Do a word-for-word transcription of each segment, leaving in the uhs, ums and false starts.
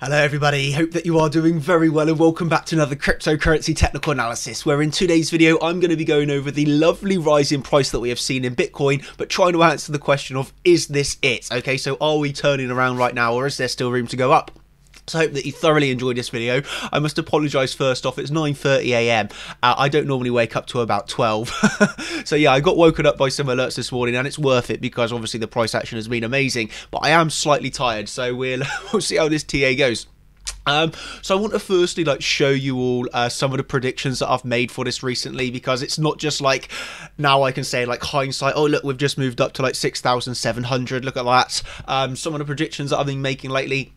Hello everybody, hope that you are doing very well and welcome back to another cryptocurrency technical analysis, where in today's video I'm going to be going over the lovely rise in price that we have seen in Bitcoin, but trying to answer the question of, is this it? Okay, so are we turning around right now, or is there still room to go up? So I hope that you thoroughly enjoyed this video. I must apologise first off, it's nine thirty a m Uh, I don't normally wake up to about twelve. So yeah, I got woken up by some alerts this morning, and it's worth it because obviously the price action has been amazing. But I am slightly tired, so we'll, we'll see how this T A goes. Um, so I want to firstly like show you all uh, some of the predictions that I've made for this recently, because it's not just like now I can say like hindsight, oh look, we've just moved up to like six thousand seven hundred, look at that. Um, some of the predictions that I've been making lately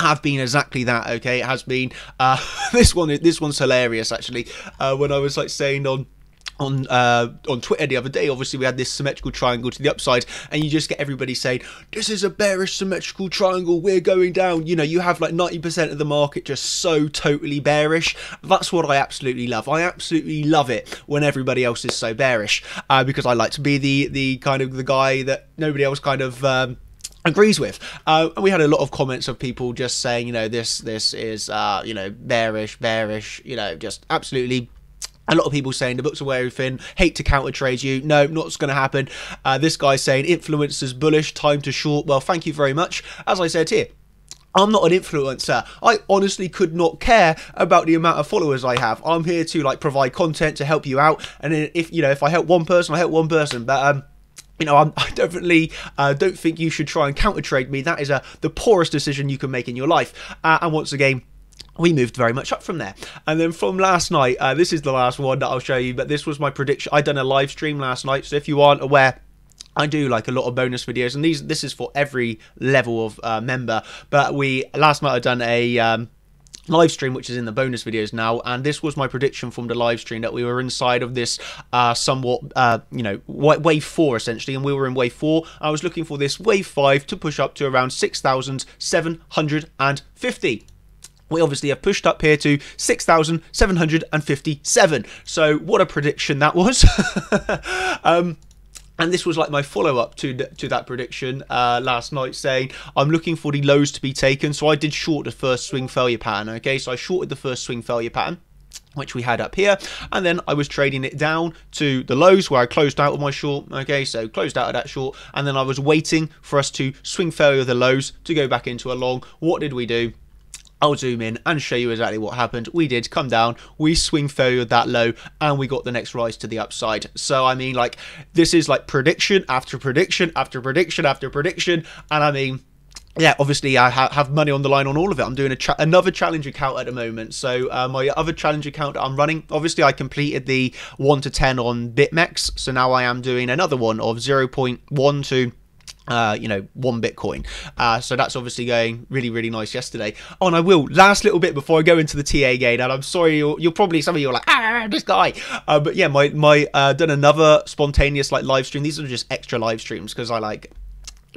have been exactly that. Okay, it has been uh this one this one's hilarious actually. Uh when I was like saying on on uh on Twitter the other day, obviously we had this symmetrical triangle to the upside, and you just get everybody saying, this is a bearish symmetrical triangle, we're going down. You know, you have like ninety percent of the market just so totally bearish. That's what I absolutely love. I absolutely love it when everybody else is so bearish, uh because I like to be the the kind of the guy that nobody else kind of um agrees with. Uh, and we had a lot of comments of people just saying, you know, this this is, uh, you know, bearish, bearish, you know, just absolutely. A lot of people saying the books are wearing thin, hate to counter trade you, no, not going to happen. Uh, this guy saying influencers bullish, time to short. Well, thank you very much. As I said here, I'm not an influencer. I honestly could not care about the amount of followers I have. I'm here to like provide content to help you out. And if, you know, if I help one person, I help one person. But, um, you know, I'm, I definitely uh, don't think you should try and counter trade me. That is a, the poorest decision you can make in your life. Uh, and once again, we moved very much up from there. And then from last night, uh, this is the last one that I'll show you, but this was my prediction. I done a live stream last night, so if you aren't aware, I do like a lot of bonus videos, and these this is for every level of uh, member. But we last night I done a um, live stream, which is in the bonus videos now, and this was my prediction from the live stream that we were inside of this uh, somewhat, uh, you know, wave four essentially, and we were in wave four. I was looking for this wave five to push up to around six thousand seven hundred fifty. We obviously have pushed up here to six thousand seven hundred fifty-seven. So what a prediction that was. um, and this was like my follow-up to th to that prediction uh, last night, saying I'm looking for the lows to be taken. So I did short the first swing failure pattern. Okay, so I shorted the first swing failure pattern, which we had up here, and then I was trading it down to the lows where I closed out of my short. Okay, so closed out of that short, and then I was waiting for us to swing failure the lows to go back into a long. What did we do? I'll zoom in and show you exactly what happened. We did come down, we swing failure that low, and we got the next rise to the upside. So I mean, like, this is like prediction after prediction after prediction after prediction, and I mean, yeah, obviously I ha have money on the line on all of it. I'm doing a cha another challenge account at the moment. So uh, my other challenge account that I'm running, obviously I completed the one to ten on BitMEX, so now I am doing another one of zero point one to Uh, you know, one Bitcoin. Uh, so that's obviously going really, really nice yesterday. Oh, and I will, last little bit before I go into the T A gain, and I'm sorry, you're, you're probably, some of you are like, ah, this guy. Uh, but yeah, my, my, uh, done another spontaneous like live stream. These are just extra live streams because I like,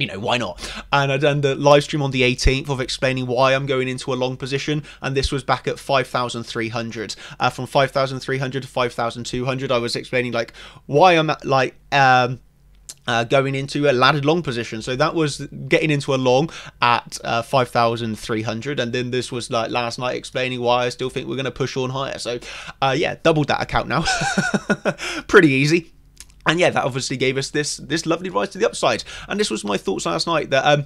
you know, why not? And I done the live stream on the eighteenth of explaining why I'm going into a long position, and this was back at five thousand three hundred. Uh, from five thousand three hundred to five thousand two hundred, I was explaining like why I'm at like, um, Uh, going into a laddered long position. So that was getting into a long at uh, five thousand three hundred, and then this was like last night explaining why I still think we're going to push on higher. So uh, yeah, doubled that account now. Pretty easy. And yeah, that obviously gave us this this lovely rise to the upside. And this was my thoughts last night, that um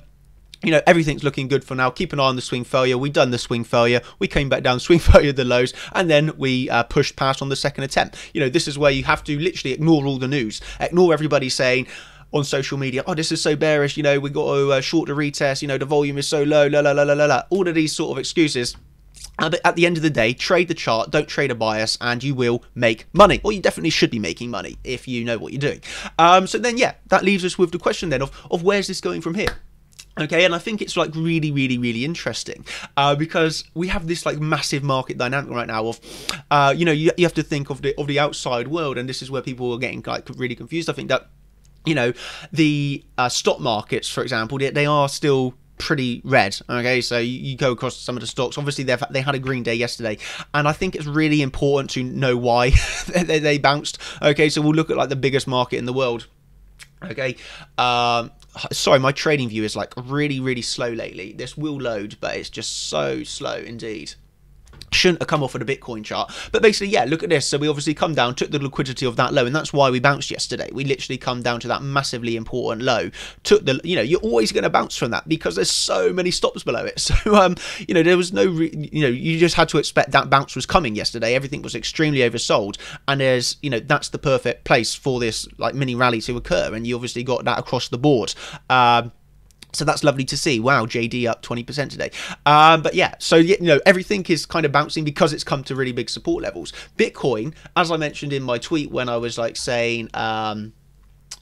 you know, everything's looking good for now. Keep an eye on the swing failure. We done the swing failure. We came back down, swing failure the lows, and then we uh, pushed past on the second attempt. You know, this is where you have to literally ignore all the news, ignore everybody saying on social media, oh, this is so bearish, you know, we got to uh, short the retest, you know, the volume is so low, la, la, la, la, la, la, all of these sort of excuses. But at the end of the day, trade the chart, don't trade a bias, and you will make money. Or you definitely should be making money if you know what you're doing. Um, so then, yeah, that leaves us with the question then of, of where's this going from here? Okay, and I think it's like really, really, really interesting uh, because we have this like massive market dynamic right now of, uh, you know, you, you have to think of the of the outside world, and this is where people are getting like really confused. I think that, you know, the uh, stock markets, for example, they, they are still pretty red. Okay, so you, you go across some of the stocks. Obviously, they've they had a green day yesterday, and I think it's really important to know why they, they bounced. Okay, so we'll look at like the biggest market in the world. Okay, um, sorry, my trading view is like really, really slow lately. This will load, but it's just so slow indeed. Shouldn't have come off of the Bitcoin chart, but basically, yeah, look at this. So we obviously come down, took the liquidity of that low, and that's why we bounced yesterday. We literally come down to that massively important low, took the, you know, you're always going to bounce from that because there's so many stops below it. So um you know, there was no re you know, you just had to expect that bounce was coming yesterday. Everything was extremely oversold, and there's, you know, that's the perfect place for this like mini rally to occur, and you obviously got that across the board. um So that's lovely to see. Wow, J D up twenty percent today. Um, but yeah, so you know, everything is kind of bouncing because it's come to really big support levels. Bitcoin, as I mentioned in my tweet when I was like saying, um,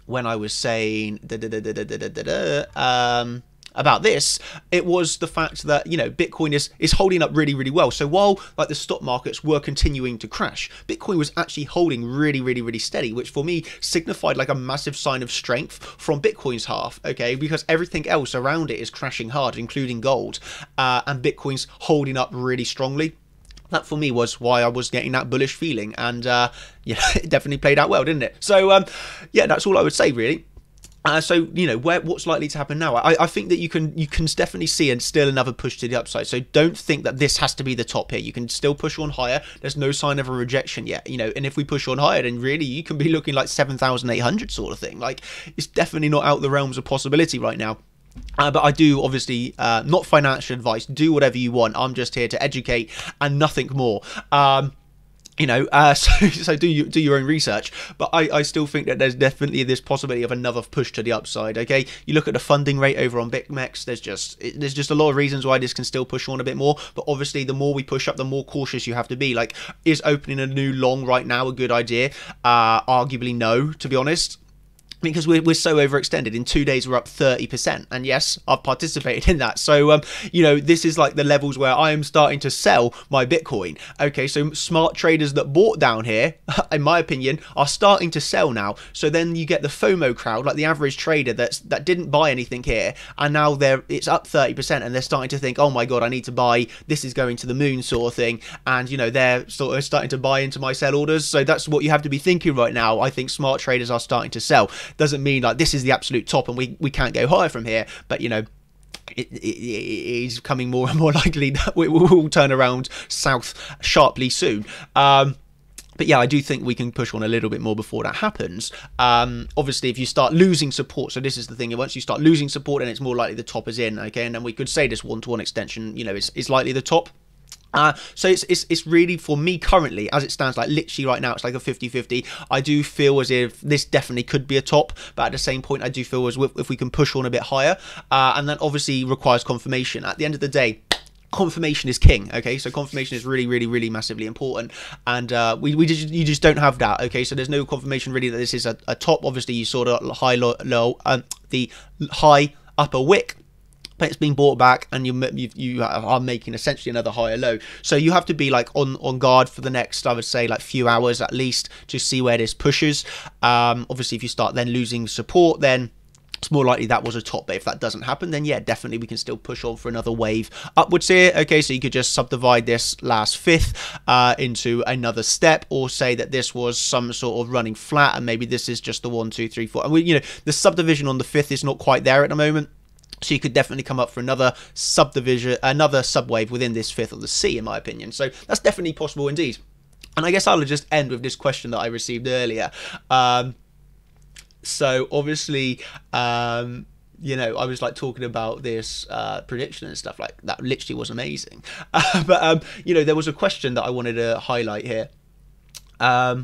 when I was saying da, da, da, da, da, da, da, da, um, about this, it was the fact that, you know, Bitcoin is is holding up really, really well. So while like the stock markets were continuing to crash, Bitcoin was actually holding really, really, really steady, which for me signified like a massive sign of strength from Bitcoin's half, okay, because everything else around it is crashing hard, including gold, uh, and Bitcoin's holding up really strongly. That for me was why I was getting that bullish feeling, and uh, yeah, it definitely played out well, didn't it? So um, yeah, that's all I would say really. Uh, so, you know, where, what's likely to happen now? I, I think that you can you can definitely see and still another push to the upside. So don't think that this has to be the top here. You can still push on higher. There's no sign of a rejection yet, you know. And if we push on higher, then really you can be looking like seven thousand eight hundred sort of thing. Like, it's definitely not out the realms of possibility right now. Uh, but I do obviously uh, not financial advice. Do whatever you want. I'm just here to educate and nothing more. Um, You know, uh, so, so do you do your own research, but I, I still think that there's definitely this possibility of another push to the upside. Okay, you look at the funding rate over on BitMEX. There's just there's just a lot of reasons why this can still push on a bit more. But obviously, the more we push up, the more cautious you have to be. Like, is opening a new long right now a good idea? Uh, arguably, no, to be honest. Because we're, we're so overextended. In two days, we're up thirty percent. And yes, I've participated in that. So, um, you know, this is like the levels where I am starting to sell my Bitcoin. Okay, so smart traders that bought down here, in my opinion, are starting to sell now. So then you get the FOMO crowd, like the average trader that's, that didn't buy anything here. And now they're, it's up thirty percent. And they're starting to think, oh my God, I need to buy. This is going to the moon sort of thing. And, you know, they're sort of starting to buy into my sell orders. So that's what you have to be thinking right now. I think smart traders are starting to sell. Doesn't mean like this is the absolute top and we we can't go higher from here, but you know, it, it, it is coming more and more likely that we will turn around south sharply soon. um But yeah, I do think we can push on a little bit more before that happens. Um, obviously, if you start losing support, so this is the thing. Once you start losing support, then it's more likely the top is in. Okay, and then we could say this one-to-one extension, you know, is is likely the top. Uh, so it's, it's it's really, for me currently, as it stands, like literally right now, it's like a fifty fifty. I do feel as if this definitely could be a top, but at the same point, I do feel as if we can push on a bit higher, uh, and that obviously requires confirmation. At the end of the day, confirmation is king, okay? So confirmation is really, really, really massively important, and uh, we, we just, you just don't have that, okay? So there's no confirmation really that this is a, a top. Obviously, you saw the high low, low um, the high upper wick. It's being bought back, and you you you are making essentially another higher low. So you have to be like on on guard for the next, I would say, like few hours at least to see where this pushes. Um, obviously, if you start then losing support, then it's more likely that was a top. But if that doesn't happen, then yeah, definitely we can still push on for another wave upwards here. Okay, so you could just subdivide this last fifth uh, into another step, or say that this was some sort of running flat, and maybe this is just the one, two, three, four. And we, you know, the subdivision on the fifth is not quite there at the moment. So you could definitely come up for another subdivision, another subwave within this fifth of the C, in my opinion. So that's definitely possible indeed. And I guess I'll just end with this question that I received earlier. Um, so obviously, um, you know, I was like talking about this uh, prediction and stuff like that. Literally was amazing. Uh, but, um, you know, there was a question that I wanted to highlight here. Um,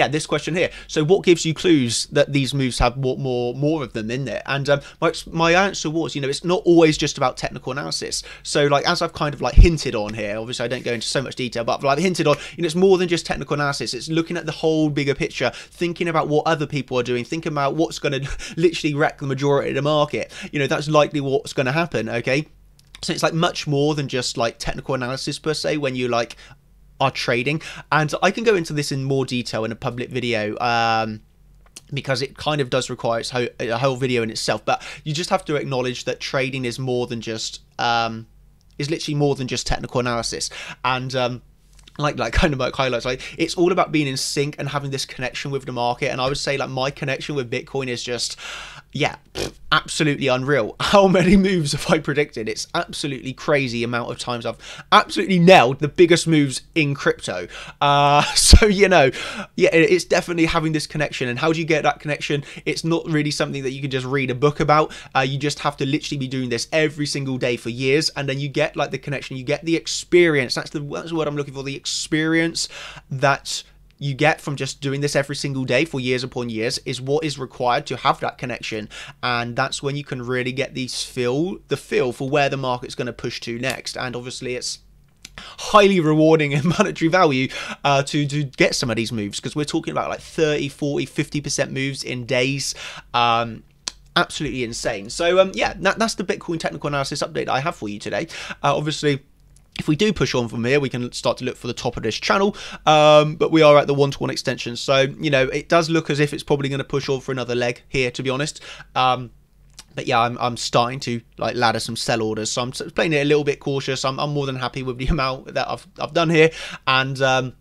Yeah, this question here. So what gives you clues that these moves have more more, more of them in there? And um, my, my answer was, you know, it's not always just about technical analysis. So like, as I've kind of like hinted on here, obviously I don't go into so much detail, but I've hinted on, you know, it's more than just technical analysis. It's looking at the whole bigger picture, thinking about what other people are doing, thinking about what's going to literally wreck the majority of the market. You know, that's likely what's going to happen, okay? So it's like much more than just like technical analysis per se when you like are trading, and I can go into this in more detail in a public video, um because it kind of does require its whole, a whole video in itself. But you just have to acknowledge that trading is more than just um is literally more than just technical analysis. And um like like kind of like highlights, like it's all about being in sync and having this connection with the market. And I would say like my connection with Bitcoin is just yeah, absolutely unreal. How many moves have I predicted? It's absolutely crazy amount of times I've absolutely nailed the biggest moves in crypto. Uh, so, you know, yeah, it's definitely having this connection. And how do you get that connection? It's not really something that you can just read a book about. Uh, you just have to literally be doing this every single day for years. And then you get like the connection, you get the experience. That's the, that's the word I'm looking for, the experience that's you get from just doing this every single day for years upon years is what is required to have that connection. And that's when you can really get these feel the feel for where the market's going to push to next. And obviously it's highly rewarding in monetary value uh, to, to get some of these moves, because we're talking about like thirty, forty, fifty percent moves in days. Um, absolutely insane. So um, yeah, that, that's the Bitcoin technical analysis update I have for you today. Uh, obviously, if we do push on from here, we can start to look for the top of this channel, um, but we are at the one to one extension. So, you know, it does look as if it's probably going to push on for another leg here, to be honest. Um, but yeah, I'm, I'm starting to like ladder some sell orders. So I'm playing it a little bit cautious. I'm, I'm more than happy with the amount that I've, I've done here. And um,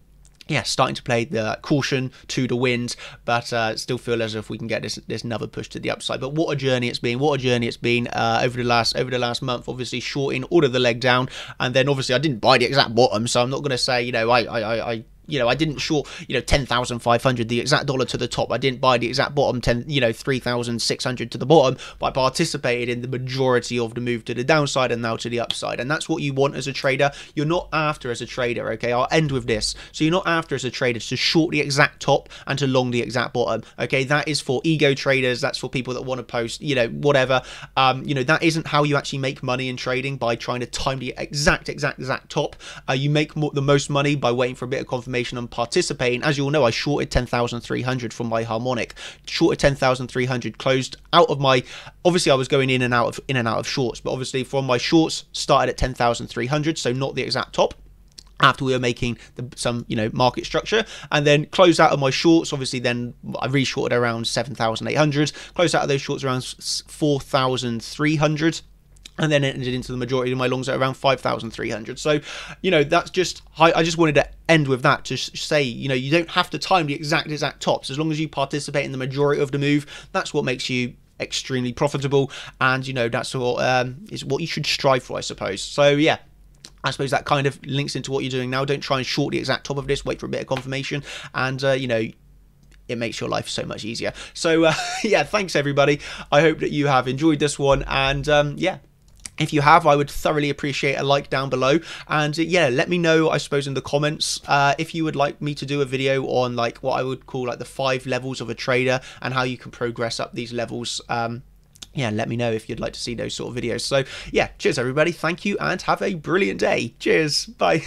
yeah, starting to play the caution to the wind, but uh, still feel as if we can get this this another push to the upside. But what a journey it's been! What a journey it's been uh, over the last over the last month. Obviously, shorting all of the leg down, and then obviously I didn't buy the exact bottom, so I'm not going to say you know I I I you know I didn't short you know ten thousand five hundred the exact dollar to the top. I didn't buy the exact bottom ten you know three thousand six hundred to the bottom, but I participated in the majority of the move to the downside and now to the upside. And that's what you want as a trader. You're not after as a trader, okay, I'll end with this. So you're not after as a trader to short the exact top and to long the exact bottom, okay? That is for ego traders. That's for people that want to post you know whatever. Um you know that isn't how you actually make money in trading, by trying to time the exact exact exact top. Uh, you make more, the most money by waiting for a bit of confirmation and participating. As you all know, I shorted ten thousand three hundred from my harmonic, shorted ten thousand three hundred, closed out of my, obviously I was going in and out of in and out of shorts, but obviously from my shorts started at ten thousand three hundred, so not the exact top, after we were making the, some, you know, market structure, and then closed out of my shorts. Obviously, then I re-shorted around seven thousand eight hundred, closed out of those shorts around four thousand three hundred. And then it ended into the majority of my longs at around five thousand three hundred. So, you know, that's just, I, I just wanted to end with that to say, you know, you don't have to time the exact, exact tops. As long as you participate in the majority of the move, that's what makes you extremely profitable. And, you know, that's what um, is what you should strive for, I suppose. So, yeah. I suppose that kind of links into what you're doing now. Don't try and short the exact top of this. Wait for a bit of confirmation. And, uh, you know, it makes your life so much easier. So, uh, yeah, thanks, everybody. I hope that you have enjoyed this one. And, um, yeah. If you have, I would thoroughly appreciate a like down below. And yeah, let me know, I suppose, in the comments uh, if you would like me to do a video on like what I would call like the five levels of a trader and how you can progress up these levels. Um, yeah, let me know if you'd like to see those sort of videos. So yeah, cheers everybody. Thank you and have a brilliant day. Cheers. Bye.